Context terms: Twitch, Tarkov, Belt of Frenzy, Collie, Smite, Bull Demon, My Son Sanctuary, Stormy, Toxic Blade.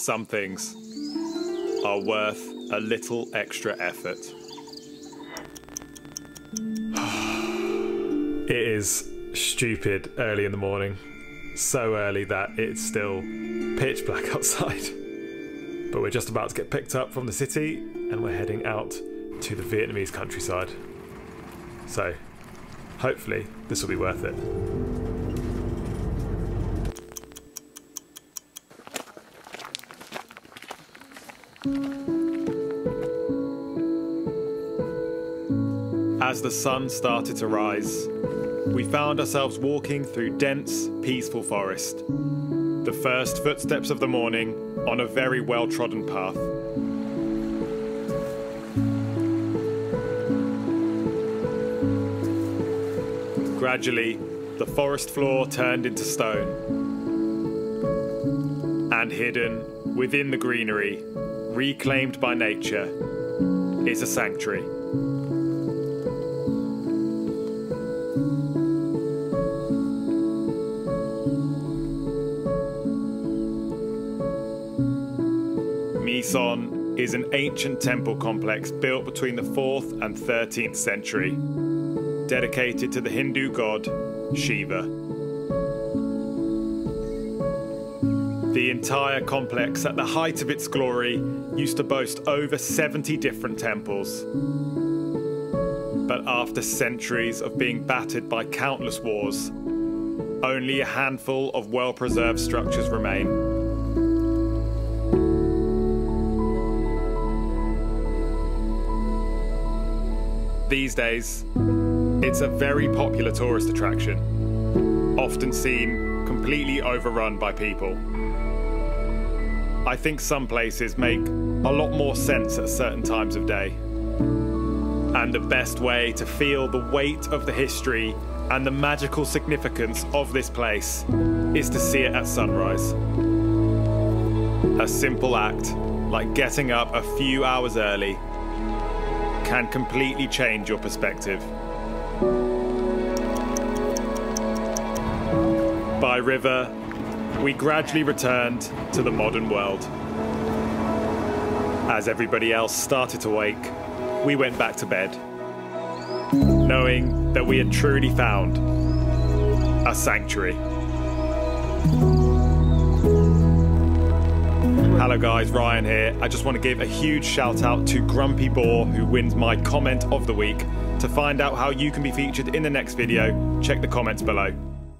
some things are worth a little extra effort. It is stupid early in the morning. So early that it's still pitch black outside. But we're just about to get picked up from the city and we're heading out to the Vietnamese countryside. So hopefully this will be worth it. As the sun started to rise, we found ourselves walking through dense, peaceful forest. The first footsteps of the morning on a very well-trodden path. Gradually, the forest floor turned into stone. And hidden within the greenery, reclaimed by nature, is a sanctuary. My Son is an ancient temple complex built between the 4th and 13th century, dedicated to the Hindu god Shiva. The entire complex, at the height of its glory, used to boast over 70 different temples. But after centuries of being battered by countless wars, only a handful of well-preserved structures remain. These days, it's a very popular tourist attraction, often seen completely overrun by people. I think some places make a lot more sense at certain times of day. And the best way to feel the weight of the history and the magical significance of this place is to see it at sunrise. A simple act, like getting up a few hours early, can completely change your perspective. By river, we gradually returned to the modern world. As everybody else started to wake, we went back to bed, knowing that we had truly found a sanctuary. Hello guys, Ryan here. I just want to give a huge shout out to Grumpy Boar, who wins my comment of the week. To find out how you can be featured in the next video, check the comments below.